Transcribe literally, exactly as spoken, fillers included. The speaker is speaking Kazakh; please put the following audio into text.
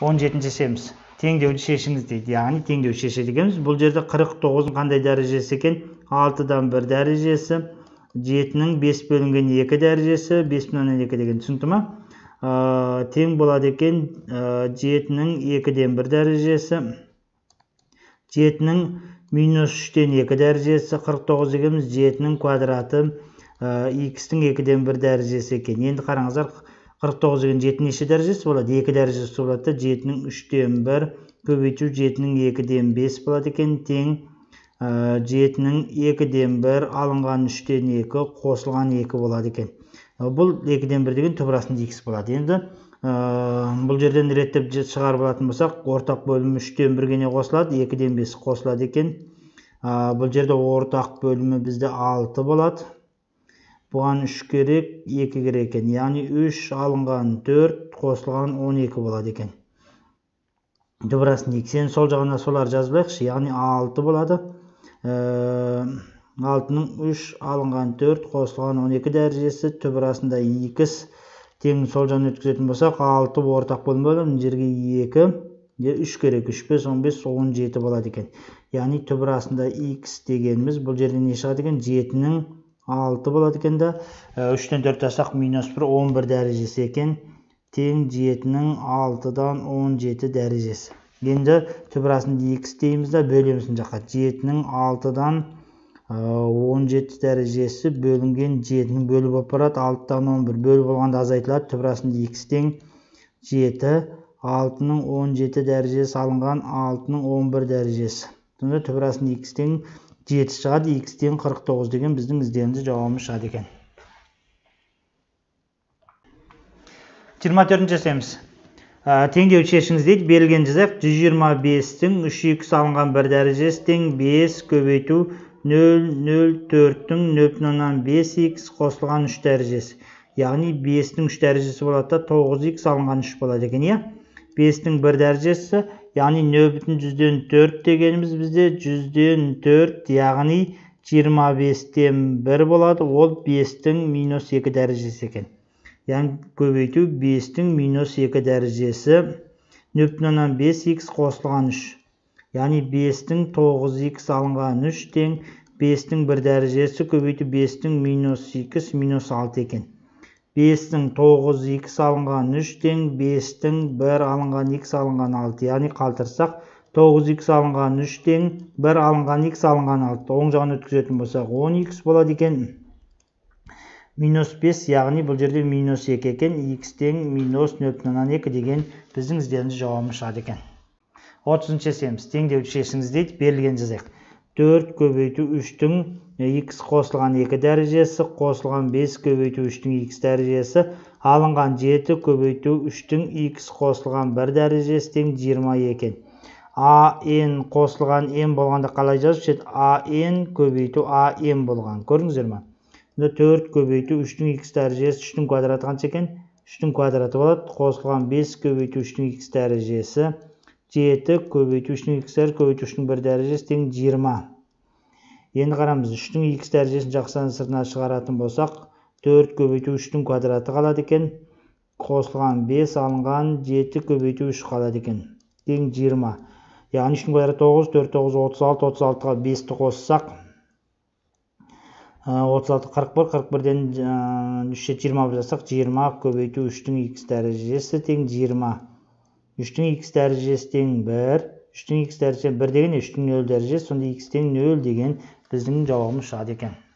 он жетінші эшебиз тең де өлшешіміз дейді. Яғни тең де өлшеші дегеніміз бұл жерде қырық тоғыздың қандай дәрежесі екен? алтыдан бір дәрежесі, жетінің бес бөлінген екі дәрежесі, бес бүтін оннан екі деген түсінді ме? Тең болады екен жетінің екіден бір дәрежесі, жетінің минус үштен екі дәрежесі, қырық тоғыз дегеніміз жетінің квадраты, x'тің екіден бір дәрежесі екен. Енді қараңыздар, қырық тоғыз деген жетінің неше дәрежесі болады? екі дәрежесі болады. жетінің үштен бір көбейту жетінің екіден бес болады екен. Тең жетінің екіден бір алынған үштен екі қосылған екі болады екен. Бұл екіден бір деген түбірасында x болады. Енді бұл жерден реттеп шығарып алатын болсақ, ортақ бөлімі үштен бірге қосылады, екіден бес қосылады екен. Бұл жерде ортақ бөлімі бізде алты болады. Бұған үш керек, екі керек екен. Яғни үш алынған төрт, қосылған он екі болады екен. Дұбырасын ексен сол жағына солар жазбайықшы. Яғни алты болады. алтының үш алынған төрт, қосылған он екі дәрежесі. Дұбырасында екі тең сол жағын өткізетін болсақ, алты ортақ бөлімі бөлім. Жерге екі, үш керек, үш, бес, он бес, он жеті болады екен. Яғни дұбырасында x дегеніміз бұл жерден не шығады екен? жетінің алты болады екен да, үштен төрт тастақ минус бір, он бір дәрежесі екен. Тең жетінің алтыдан он жеті дәрежесі. Енді түбірасында x дейміз да, бөлемізін жаққа. жетінің алтыдан он жеті дәрежесі бөлінген жетінің бөлі болып барады, алтыдан он бір бөлі болғанда азайтылады. Түбірасында x тең жеті, алтының он жеті дәрежесі алынған алтының он бір дәрежесі. Сонда түбірасында x тең жеті шығады, x-тен қырық тоғыз деген біздің ізденімді жауабымыз шығады екен. жиырма төртінші эшебиз. Тең де өлшешіңіз дейді, берілген жазайық. жүз жиырма бестің үш икс алынған бір дәрежесі тең бес көбейту нөл бүтін оннан төрттің нөл бүтін оннан бес икс қосылған үш дәрежесі. Яғни бестің үш дәрежесі болады, тоғыз икс алынған үш болады екен. бестің бір дәрежесі, яғни нөл бүтін жүзден төрт дегеніміз бізде жүзден төрт, яғни жиырма бестен бір болады. Ол бестің минус екі дәрежесі екен. Яғни көбейту бестің минус екі дәрежесі нөл бүтін оннан бес икс қосылған үш. Яғни бестің тоғыз икс алынған үш тең бестің бір дәрежесі көбейту бестің минус екі минус алты екен. бестің тоғыз икс алынған үш тең бестің бір алынған икс алынған алты. Яғни қалтырсақ тоғыз икс алынған үш тең бір алынған икс алынған алты. Оң жағын өткізетін болсақ он икс болады екен. минус бес, яғни бұл жерде минус екі екен. Икс тең минус нөл бүтін оннан екі деген біздің ізденімді жауабымыз шығады екен. отызыншы эшебиз. Тең де өлшешіңіз дейді, берілген жазайық. төрт көбейту үштің x қосылған екі дәрежесі, қосылған бес көбейту үштің x дәрежесі, алынған жеті көбейту үштің x қосылған бір дәрежесі тең жиырма екен. АН қосылған N болғанда қалай жазып шет? АН көбейту АН болған. Көрдіңіздер ме? төрт көбейту үштің x дәрежесі, үштің квадраты қанша екен? үштің квадраты болады. Қосылған бес көбейту үштің x дәрежесі, жеті көбейту үштің x дәрежесі, көбейту үштің бір дәрежесі тең жиырма. Енді қарамыз, үштің x дәрежесін жақсаны сыртына шығаратын болсақ, төрт көбейту үштің квадраты қалады екен. Қосылған бес алынған жеті көбейту үш қалады екен. Тең жиырма. Яғни үштің квадраты тоғыз, төрт, тоғыз, отыз алты, отыз алтыға бесті қоссақ, отыз алты, қырық бір, қырық бірден үшке жиырма жасақ, жиырма көбейту үштің x дәрежесі тең жиырма. үштің x дәрежесі тең бір. үштің x дәрежесі бір деген, үштің нөл дәрежесі, сонда x тең нөл деген біздің жауабымыз шығады екен.